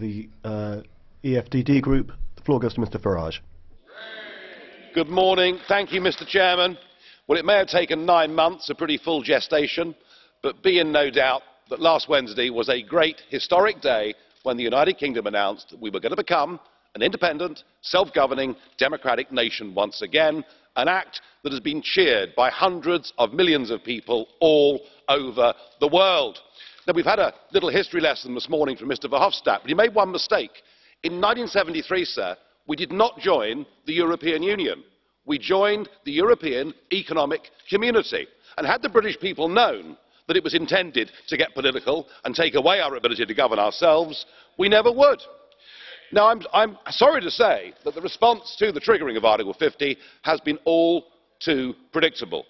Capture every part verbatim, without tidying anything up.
the uh, E F D D group. The floor goes to Mister Farage. Good morning. Thank you, Mister Chairman. Well, it may have taken nine months, a pretty full gestation, but be in no doubt that last Wednesday was a great historic day when the United Kingdom announced that we were going to become an independent, self-governing, democratic nation once again, an act that has been cheered by hundreds of millions of people all over the world. Now, we've had a little history lesson this morning from Mister Verhofstadt, but he made one mistake. In nineteen seventy-three, sir, we did not join the European Union. We joined the European Economic Community. And had the British people known that it was intended to get political and take away our ability to govern ourselves, we never would. Now, I'm, I'm sorry to say that the response to the triggering of Article fifty has been all too predictable.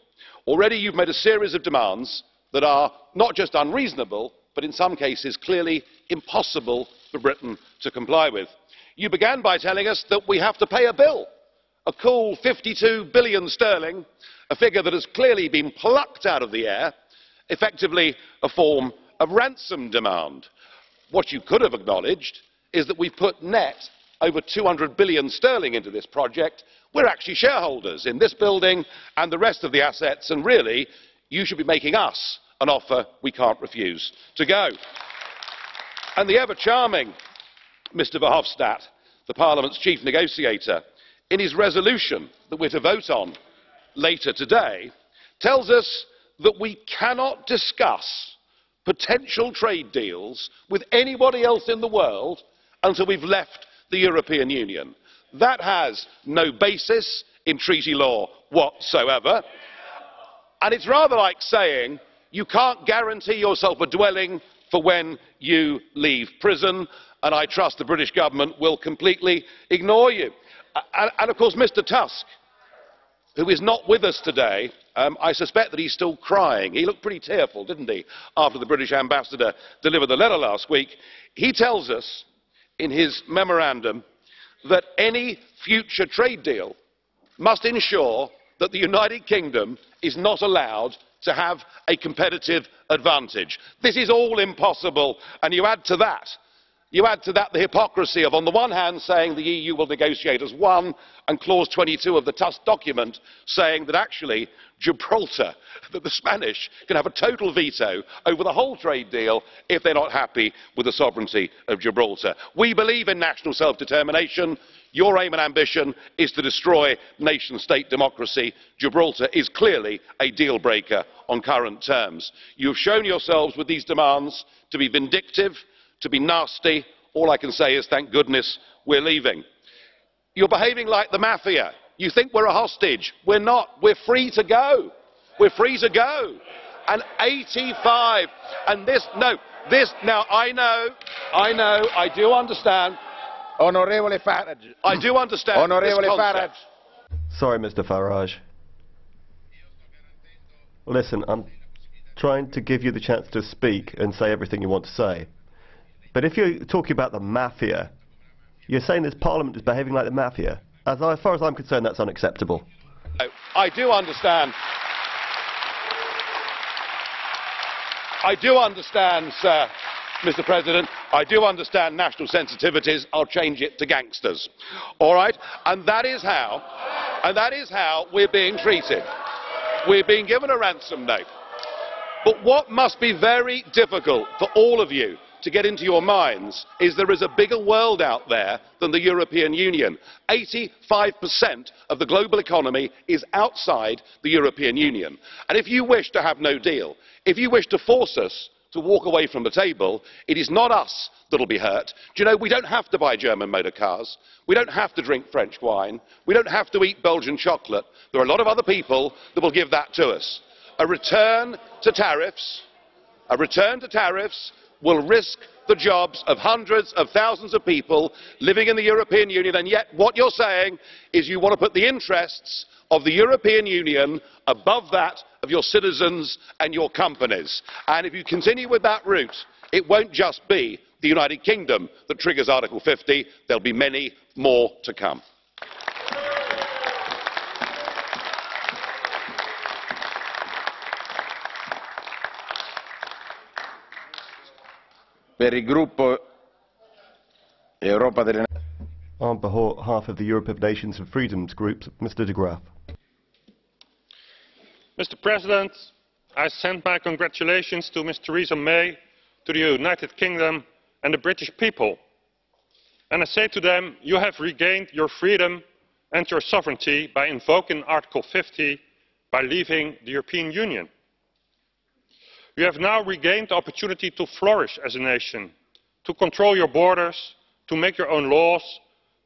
Already you've made a series of demands that are not just unreasonable, but in some cases clearly impossible for Britain to comply with. You began by telling us that we have to pay a bill, a cool fifty-two billion sterling, a figure that has clearly been plucked out of the air, effectively a form of ransom demand. What you could have acknowledged is that we've put net over two hundred billion sterling into this project. We're actually shareholders in this building and the rest of the assets, and really you should be making us an offer we can't refuse to go. And the ever-charming Mister Verhofstadt, the Parliament's chief negotiator, in his resolution that we're to vote on later today, tells us that we cannot discuss potential trade deals with anybody else in the world until we've left the European Union. That has no basis in treaty law whatsoever. And it's rather like saying you can't guarantee yourself a dwelling for when you leave prison, and I trust the British government will completely ignore you. And, and of course, Mister Tusk, who is not with us today, um, I suspect that he's still crying. He looked pretty tearful, didn't he, after the British ambassador delivered the letter last week. He tells us in his memorandum that any future trade deal must ensure that the United Kingdom is not allowed to have a competitive advantage. This is all impossible, and you add to that You add to that the hypocrisy of, on the one hand, saying the E U will negotiate as one, and clause twenty-two of the Tusk document saying that actually Gibraltar, that the Spanish can have a total veto over the whole trade deal if they're not happy with the sovereignty of Gibraltar. We believe in national self-determination. Your aim and ambition is to destroy nation-state democracy. Gibraltar is clearly a deal-breaker on current terms. You have shown yourselves with these demands to be vindictive, to be nasty. All I can say is, thank goodness we're leaving. You're behaving like the mafia. You think we're a hostage. We're not. We're free to go. We're free to go. And eighty-five. And this, no, this, now I know, I know, I do understand. Honourable Farage. I do understand. Honourable Farage. Sorry, Mister Farage. Listen, I'm trying to give you the chance to speak and say everything you want to say. But if you're talking about the mafia, you're saying this Parliament is behaving like the mafia. As far as I'm concerned, that's unacceptable. I do understand. I do understand, sir, Mister President. I do understand national sensitivities. I'll change it to gangsters. All right? And that is how, and that is how we're being treated. We're being given a ransom note. But what must be very difficult for all of you to get into your minds is there is a bigger world out there than the European Union. eighty-five percent of the global economy is outside the European Union. And if you wish to have no deal, if you wish to force us to walk away from the table, it is not us that will be hurt. Do you know, we don't have to buy German motor cars. We don't have to drink French wine. We don't have to eat Belgian chocolate. There are a lot of other people that will give that to us. A return to tariffs, a return to tariffs will risk the jobs of hundreds of thousands of people living in the European Union, and yet what you're saying is you want to put the interests of the European Union above that of your citizens and your companies. And if you continue with that route, it won't just be the United Kingdom that triggers Article fifty. There'll be many more to come. Per il gruppo On behalf of the Europe of Nations and Freedoms Group, Mister de Graaf. Mister President, I send my congratulations to Miz Theresa May, to the United Kingdom and the British people. And I say to them, you have regained your freedom and your sovereignty by invoking Article fifty, by leaving the European Union. You have now regained the opportunity to flourish as a nation, to control your borders, to make your own laws,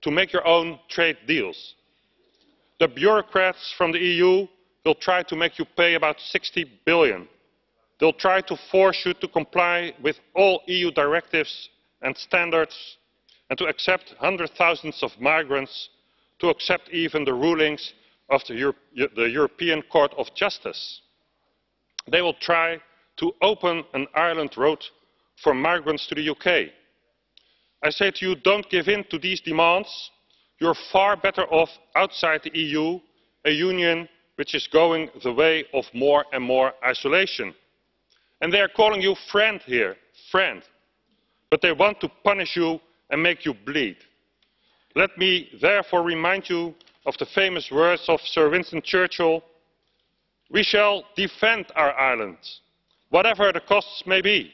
to make your own trade deals. The bureaucrats from the E U will try to make you pay about sixty billion. They'll try to force you to comply with all E U directives and standards, and to accept hundreds of thousands of migrants, to accept even the rulings of the, Euro the European Court of Justice. They will try to open an Ireland road for migrants to the U K. I say to you, don't give in to these demands. You're far better off outside the E U, a union which is going the way of more and more isolation. And they are calling you friend here, friend. But they want to punish you and make you bleed. Let me therefore remind you of the famous words of Sir Winston Churchill. We shall defend our island, whatever the costs may be.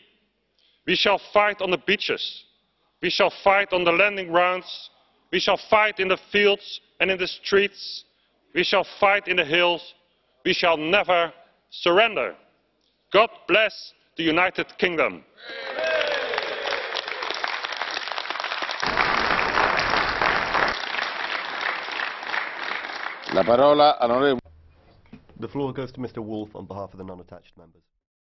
We shall fight on the beaches. We shall fight on the landing grounds. We shall fight in the fields and in the streets. We shall fight in the hills. We shall never surrender. God bless the United Kingdom. The floor goes to Mister Wolfe on behalf of the non-attached members.